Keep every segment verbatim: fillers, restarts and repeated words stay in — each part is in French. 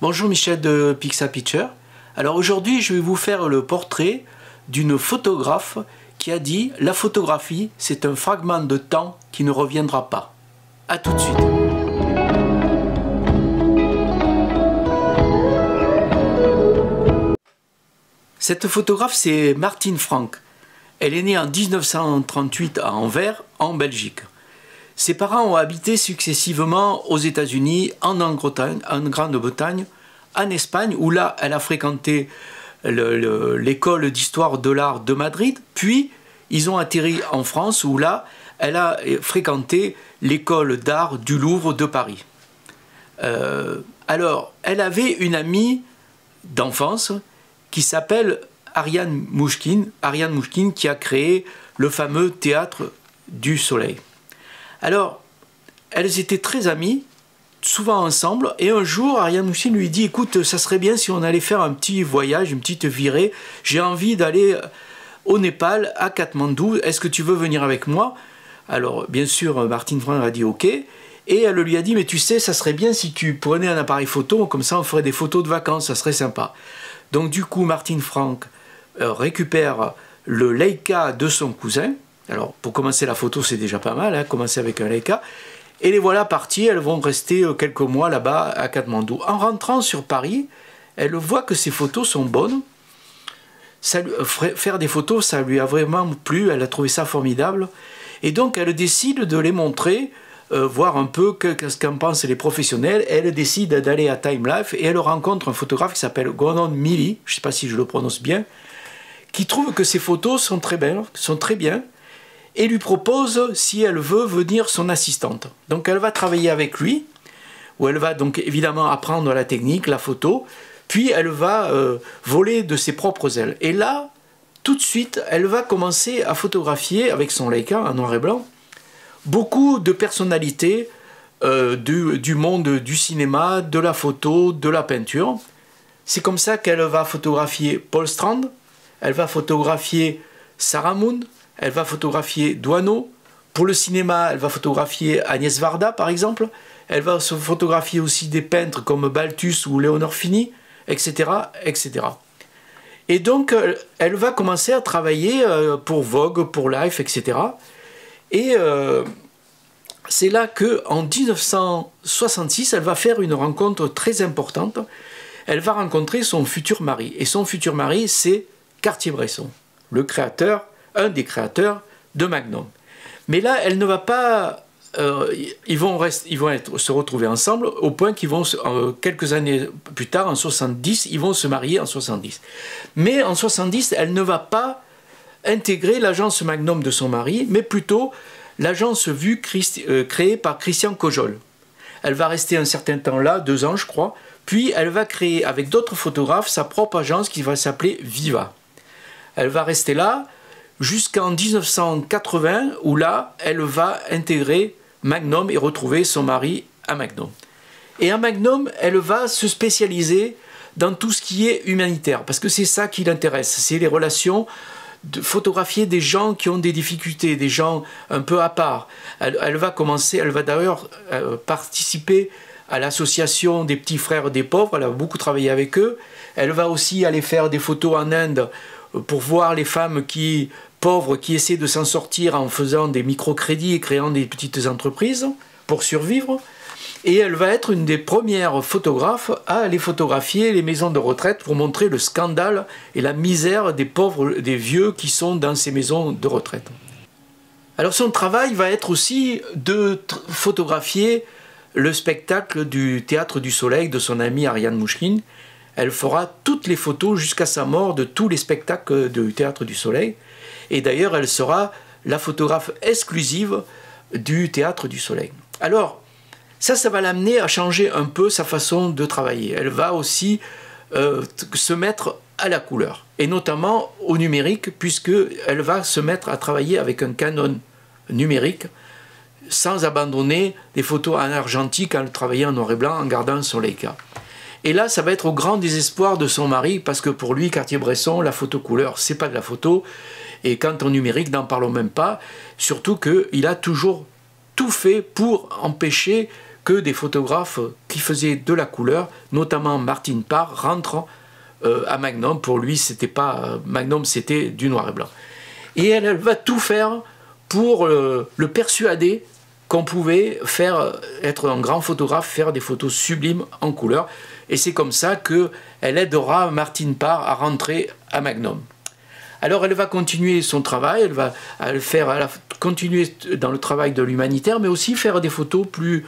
Bonjour Michel de Pixapicture. Alors aujourd'hui je vais vous faire le portrait d'une photographe qui a dit « La photographie, c'est un fragment de temps qui ne reviendra pas ». A tout de suite. Cette photographe c'est Martine Franck. Elle est née en mille neuf cent trente-huit à Anvers, en Belgique. Ses parents ont habité successivement aux États-Unis, en Grande-Bretagne, en Espagne, où là, elle a fréquenté l'école d'histoire de l'art de Madrid, puis ils ont atterri en France, où là, elle a fréquenté l'école d'art du Louvre de Paris. Euh, alors, elle avait une amie d'enfance qui s'appelle Ariane Mnouchkine, Ariane Mnouchkine qui a créé le fameux Théâtre du Soleil. Alors, elles étaient très amies, souvent ensemble, et un jour, Ariane Mnouchkine lui dit « Écoute, ça serait bien si on allait faire un petit voyage, une petite virée, j'ai envie d'aller au Népal, à Katmandou, est-ce que tu veux venir avec moi ?» Alors, bien sûr, Martine Franck a dit « Ok », et elle lui a dit « Mais tu sais, ça serait bien si tu prenais un appareil photo, comme ça on ferait des photos de vacances, ça serait sympa. » Donc du coup, Martine Franck récupère le Leica de son cousin. Alors, pour commencer la photo, c'est déjà pas mal, hein, commencer avec un Leica. Et les voilà parties, elles vont rester quelques mois là-bas à Katmandou. En rentrant sur Paris, elle voit que ses photos sont bonnes. Ça, faire des photos, ça lui a vraiment plu, elle a trouvé ça formidable. Et donc, elle décide de les montrer, euh, voir un peu que, ce qu'en pensent les professionnels. Elle décide d'aller à Time Life et elle rencontre un photographe qui s'appelle Gonon Mili, je ne sais pas si je le prononce bien, qui trouve que ses photos sont très belles, sont très bien, et lui propose, si elle veut, venir son assistante. Donc elle va travailler avec lui, où elle va donc évidemment apprendre la technique, la photo, puis elle va euh, voler de ses propres ailes. Et là, tout de suite, elle va commencer à photographier, avec son Leica en noir et blanc, beaucoup de personnalités euh, du, du monde du cinéma, de la photo, de la peinture. C'est comme ça qu'elle va photographier Paul Strand, elle va photographier Sarah Moon, elle va photographier Doisneau. Pour le cinéma, elle va photographier Agnès Varda, par exemple. Elle va se photographier aussi des peintres comme Balthus ou Léonor Fini, et cetera, et cetera. Et donc, elle va commencer à travailler pour Vogue, pour Life, et cetera. Et euh, c'est là qu'en mille neuf cent soixante-six, elle va faire une rencontre très importante. Elle va rencontrer son futur mari. Et son futur mari, c'est Cartier-Bresson, le créateur... un des créateurs de Magnum. Mais là, elle ne va pas... Euh, ils vont, rest, ils vont être, se retrouver ensemble au point qu'ils vont, euh, quelques années plus tard, en soixante-dix, ils vont se marier en soixante-dix. Mais en soixante-dix, elle ne va pas intégrer l'agence Magnum de son mari, mais plutôt l'agence Vu Christi, euh, créée par Christian Cojol. Elle va rester un certain temps là, deux ans je crois, puis elle va créer avec d'autres photographes sa propre agence qui va s'appeler Viva. Elle va rester là jusqu'en mille neuf cent quatre-vingts, où là, elle va intégrer Magnum et retrouver son mari à Magnum. Et à Magnum, elle va se spécialiser dans tout ce qui est humanitaire, parce que c'est ça qui l'intéresse, c'est les relations, de photographier des gens qui ont des difficultés, des gens un peu à part. Elle, elle va commencer, elle va d'ailleurs euh, participer à l'association des petits frères des pauvres, elle a beaucoup travaillé avec eux, elle va aussi aller faire des photos en Inde, pour voir les femmes qui, pauvres qui essaient de s'en sortir en faisant des microcrédits et créant des petites entreprises pour survivre. Et elle va être une des premières photographes à aller photographier les maisons de retraite pour montrer le scandale et la misère des pauvres, des vieux qui sont dans ces maisons de retraite. Alors son travail va être aussi de photographier le spectacle du Théâtre du Soleil de son amie Ariane Mnouchkine. Elle fera toutes les photos jusqu'à sa mort de tous les spectacles du Théâtre du Soleil. Et d'ailleurs, elle sera la photographe exclusive du Théâtre du Soleil. Alors, ça, ça va l'amener à changer un peu sa façon de travailler. Elle va aussi euh, se mettre à la couleur, et notamment au numérique, puisqu'elle va se mettre à travailler avec un Canon numérique, sans abandonner les photos en argentique, en travaillant en noir et blanc, en gardant son Leica. Et là, ça va être au grand désespoir de son mari, parce que pour lui, Cartier-Bresson, la photo couleur, c'est pas de la photo. Et quant au numérique, n'en parlons même pas. Surtout qu'il a toujours tout fait pour empêcher que des photographes qui faisaient de la couleur, notamment Martine Franck rentre euh, à Magnum. Pour lui, c'était pas euh, Magnum, c'était du noir et blanc. Et elle, elle va tout faire pour euh, le persuader qu'on pouvait faire, être un grand photographe, faire des photos sublimes en couleur. Et c'est comme ça qu'elle aidera Martine Franck à rentrer à Magnum. Alors elle va continuer son travail, elle va, elle faire, elle va continuer dans le travail de l'humanitaire, mais aussi faire des photos plus,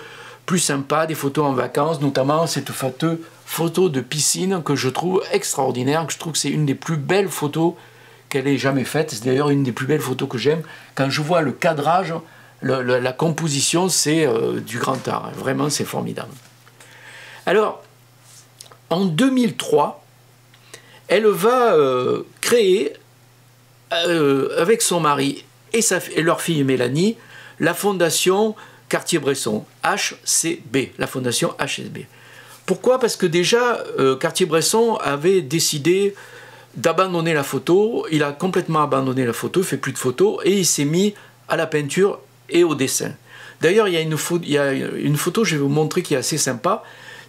plus sympas, des photos en vacances, notamment cette fameuse photo de piscine que je trouve extraordinaire, que je trouve que c'est une des plus belles photos qu'elle ait jamais faite. C'est d'ailleurs une des plus belles photos que j'aime. Quand je vois le cadrage, le, le, la composition, c'est euh, du grand art. Vraiment, c'est formidable. Alors, en deux mille trois, elle va euh, créer, euh, avec son mari et, sa, et leur fille Mélanie, la fondation Cartier-Bresson, H C B, la fondation H C B. Pourquoi? Parce que déjà, euh, Cartier-Bresson avait décidé d'abandonner la photo, il a complètement abandonné la photo, il ne fait plus de photos, et il s'est mis à la peinture et au dessin. D'ailleurs, il y a une, il y a une photo, je vais vous montrer, qui est assez sympa.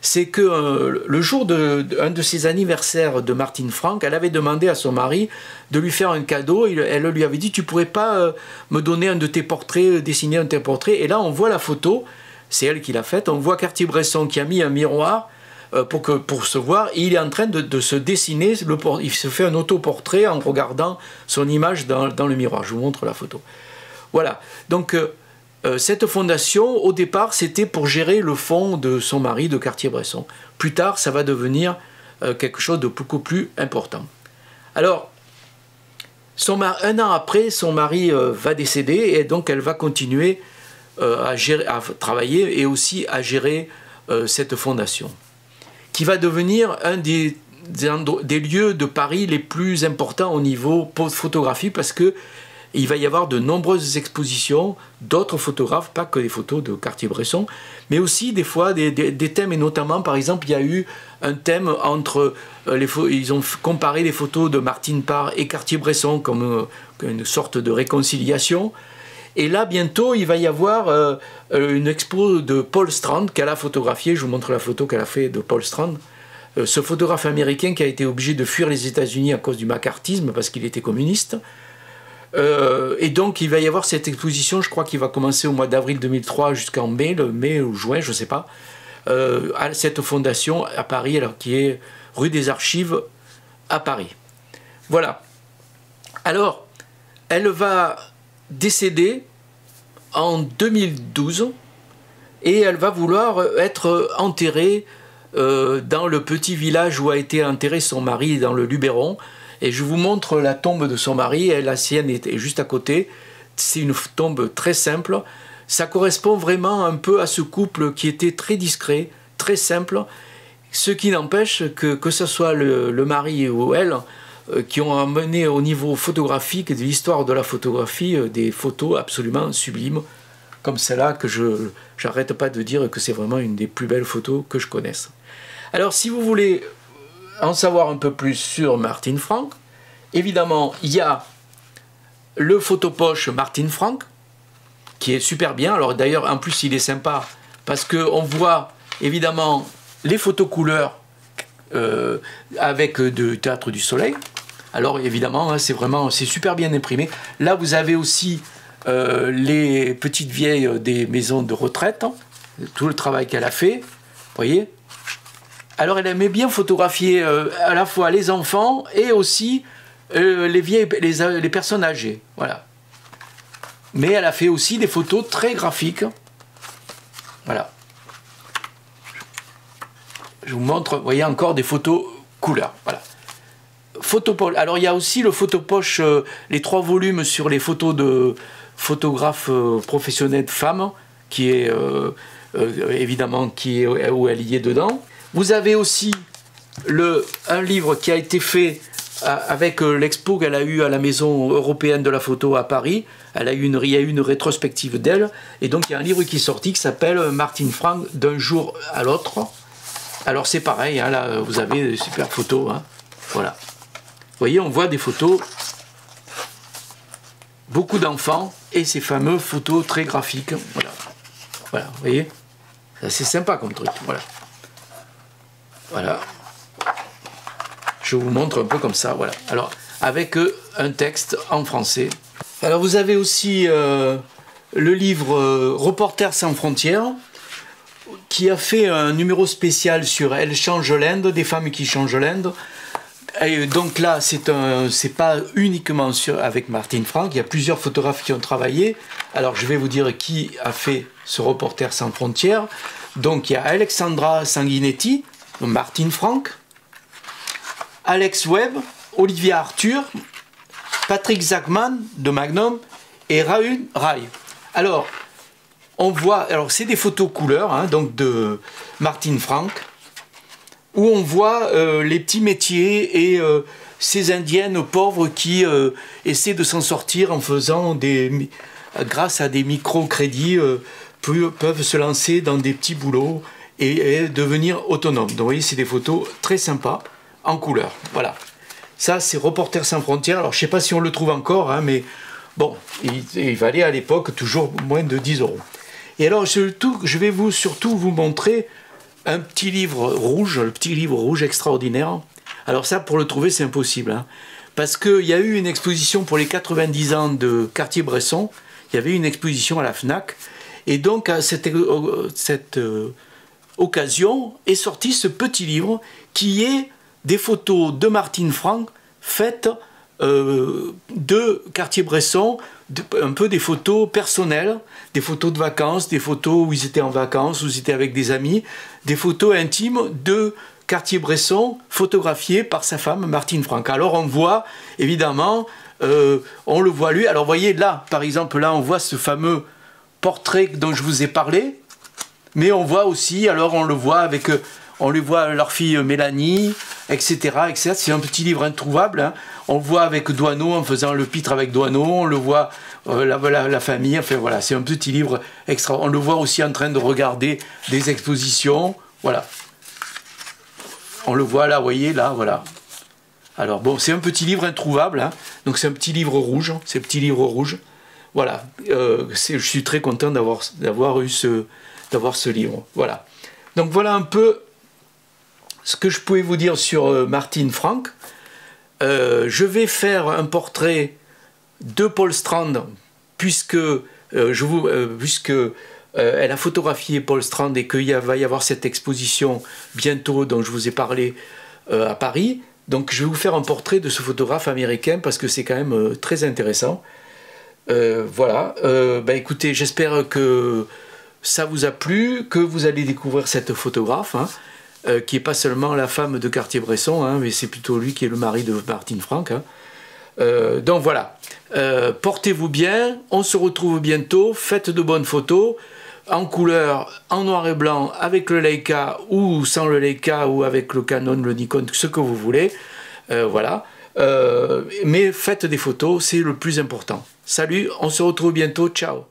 C'est que euh, le jour de, de, un de ses anniversaires de Martine Franck, elle avait demandé à son mari de lui faire un cadeau. Il, elle lui avait dit, tu pourrais pas euh, me donner un de tes portraits, dessiner un de tes portraits. Et là, on voit la photo, c'est elle qui l'a faite. On voit Cartier-Bresson qui a mis un miroir euh, pour, que, pour se voir. Et il est en train de, de se dessiner, le port, il se fait un autoportrait en regardant son image dans, dans le miroir. Je vous montre la photo. Voilà, donc... Euh, cette fondation, au départ, c'était pour gérer le fonds de son mari, de Cartier-Bresson. Plus tard, ça va devenir quelque chose de beaucoup plus important. Alors, son mari, un an après, son mari va décéder et donc elle va continuer à, gérer, à travailler et aussi à gérer cette fondation, qui va devenir un des, des, des lieux de Paris les plus importants au niveau photographie, parce que il va y avoir de nombreuses expositions d'autres photographes, pas que des photos de Cartier-Bresson, mais aussi des fois des, des, des thèmes, et notamment, par exemple, il y a eu un thème entre... Euh, les ils ont comparé les photos de Martine Franck et Cartier-Bresson comme euh, une sorte de réconciliation. Et là, bientôt, il va y avoir euh, une expo de Paul Strand qu'elle a photographiée. Je vous montre la photo qu'elle a fait de Paul Strand. Euh, ce photographe américain qui a été obligé de fuir les États-Unis à cause du macartisme parce qu'il était communiste. Euh, et donc il va y avoir cette exposition, je crois qu'il va commencer au mois d'avril deux mille trois jusqu'en mai, le mai ou juin, je ne sais pas, euh, à cette fondation à Paris, alors qui est rue des Archives à Paris. Voilà. Alors, elle va décéder en deux mille douze et elle va vouloir être enterrée euh, dans le petit village où a été enterré son mari, dans le Luberon. Et je vous montre la tombe de son mari, et la sienne est juste à côté. C'est une tombe très simple. Ça correspond vraiment un peu à ce couple qui était très discret, très simple. Ce qui n'empêche que, que ce soit le, le mari ou elle, euh, qui ont amené au niveau photographique, de l'histoire de la photographie, euh, des photos absolument sublimes, comme celle-là, que je n'arrête pas de dire que c'est vraiment une des plus belles photos que je connaisse. Alors, si vous voulez en savoir un peu plus sur Martine Franck, évidemment, il y a le photopoche Martine Franck, qui est super bien. Alors d'ailleurs, en plus, il est sympa, parce qu'on voit évidemment les photos couleurs euh, avec du Théâtre du Soleil. Alors évidemment, hein, c'est vraiment, c'est super bien imprimé. Là, vous avez aussi euh, les petites vieilles des maisons de retraite, hein, tout le travail qu'elle a fait, vous voyez. Alors, elle aimait bien photographier euh, à la fois les enfants et aussi euh, les, vieilles, les, les personnes âgées. Voilà. Mais elle a fait aussi des photos très graphiques. Voilà. Je vous montre, vous voyez, encore des photos couleurs. Voilà. Photopole. Alors, il y a aussi le photopoche, euh, les trois volumes sur les photos de photographes euh, professionnels de femmes, qui est euh, euh, évidemment qui est, où elle y est dedans. Vous avez aussi le, un livre qui a été fait avec l'expo qu'elle a eue à la Maison Européenne de la Photo à Paris. Elle a eu une, il y a eu une rétrospective d'elle. Et donc, il y a un livre qui est sorti qui s'appelle « Martine Franck, d'un jour à l'autre ». Alors, c'est pareil, hein, là, vous avez des super photos. Hein, voilà. Vous voyez, on voit des photos, beaucoup d'enfants et ces fameuses photos très graphiques. Voilà, voilà, vous voyez. C'est sympa comme truc, voilà. Voilà. Je vous montre un peu comme ça, voilà. Alors, avec un texte en français. Alors, vous avez aussi euh, le livre euh, Reporters sans frontières, qui a fait un numéro spécial sur Elle change l'Inde, des femmes qui changent l'Inde. Et donc là, c'est pas uniquement sur, avec Martine Franck, il y a plusieurs photographes qui ont travaillé. Alors je vais vous dire qui a fait ce Reporter sans frontières. Donc il y a Alexandra Sanguinetti, Martine Franck, Alex Webb, Olivia Arthur, Patrick Zachmann de Magnum et Rahul Rai. Alors, on voit, alors c'est des photos couleurs, hein, donc de Martine Franck, où on voit euh, les petits métiers et euh, ces indiennes pauvres qui euh, essaient de s'en sortir en faisant des... grâce à des micro-crédits, euh, peuvent se lancer dans des petits boulots et, et devenir autonomes. Donc vous voyez, c'est des photos très sympas, en couleur. Voilà. Ça, c'est Reporters sans frontières. Alors, je ne sais pas si on le trouve encore, hein, mais bon, il, il valait à l'époque toujours moins de dix euros. Et alors, surtout, je vais vous surtout vous montrer... un petit livre rouge, le petit livre rouge extraordinaire. Alors ça, pour le trouver, c'est impossible. Hein, parce qu'il y a eu une exposition pour les quatre-vingt-dix ans de Cartier-Bresson. Il y avait une exposition à la FNAC. Et donc, à cette, cette euh, occasion, est sorti ce petit livre qui est des photos de Martine Franck faites euh, de Cartier-Bresson, un peu des photos personnelles, des photos de vacances, des photos où ils étaient en vacances, où ils étaient avec des amis, des photos intimes de Cartier-Bresson photographiées par sa femme Martine Franck. Alors on voit, évidemment, euh, on le voit lui. Alors voyez là, par exemple, là on voit ce fameux portrait dont je vous ai parlé, mais on voit aussi, alors on le voit avec... on lui voit leur fille Mélanie, et cetera et cetera. C'est un petit livre introuvable. Hein. On le voit avec Doisneau, en faisant le pitre avec Doisneau. On le voit, euh, la, la, la famille. Enfin, voilà, c'est un petit livre extra. On le voit aussi en train de regarder des expositions. Voilà. On le voit là, vous voyez, là, voilà. Alors, bon, c'est un petit livre introuvable. Hein. Donc, c'est un petit livre rouge. C'est un petit livre rouge. Voilà. Euh, je suis très content d'avoir d'avoir eu ce, d'avoir ce livre. Voilà. Donc, voilà un peu... ce que je pouvais vous dire sur euh, Martine Franck. Euh, je vais faire un portrait de Paul Strand, puisque, euh, je vous, euh, puisque euh, elle a photographié Paul Strand et qu'il va y avoir cette exposition bientôt dont je vous ai parlé euh, à Paris. Donc je vais vous faire un portrait de ce photographe américain parce que c'est quand même euh, très intéressant. Euh, voilà, euh, bah, écoutez, j'espère que ça vous a plu, que vous allez découvrir cette photographe, hein. Euh, qui n'est pas seulement la femme de Cartier-Bresson, hein, mais c'est plutôt lui qui est le mari de Martine Franck. Hein. Euh, donc voilà, euh, portez-vous bien, on se retrouve bientôt, faites de bonnes photos, en couleur, en noir et blanc, avec le Leica ou sans le Leica, ou avec le Canon, le Nikon, ce que vous voulez. Euh, voilà, euh, mais faites des photos, c'est le plus important. Salut, on se retrouve bientôt, ciao.